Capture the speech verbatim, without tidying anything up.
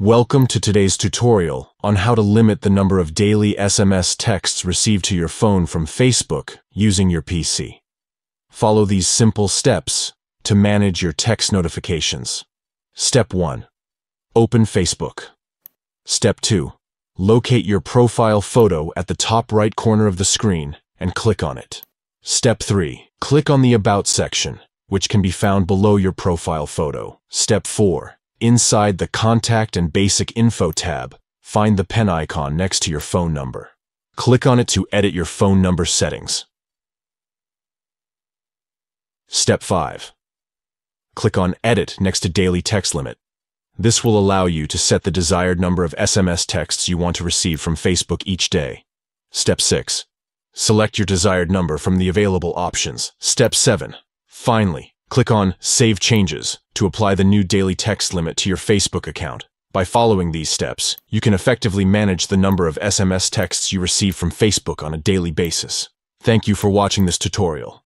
Welcome to today's tutorial on how to limit the number of daily S M S texts received to your phone from Facebook using your P C. Follow these simple steps to manage your text notifications. Step one. Open Facebook. Step two. Locate your profile photo at the top right corner of the screen and click on it. Step three. Click on the About section, which can be found below your profile photo. Step four. Inside the Contact and Basic Info tab, find the pen icon next to your phone number. Click on it to edit your phone number settings. Step five. Click on Edit next to Daily Text Limit. This will allow you to set the desired number of S M S texts you want to receive from Facebook each day. Step six. Select your desired number from the available options. Step seven. Finally, click on Save Changes to apply the new daily text limit to your Facebook account. By following these steps, you can effectively manage the number of S M S texts you receive from Facebook on a daily basis. Thank you for watching this tutorial.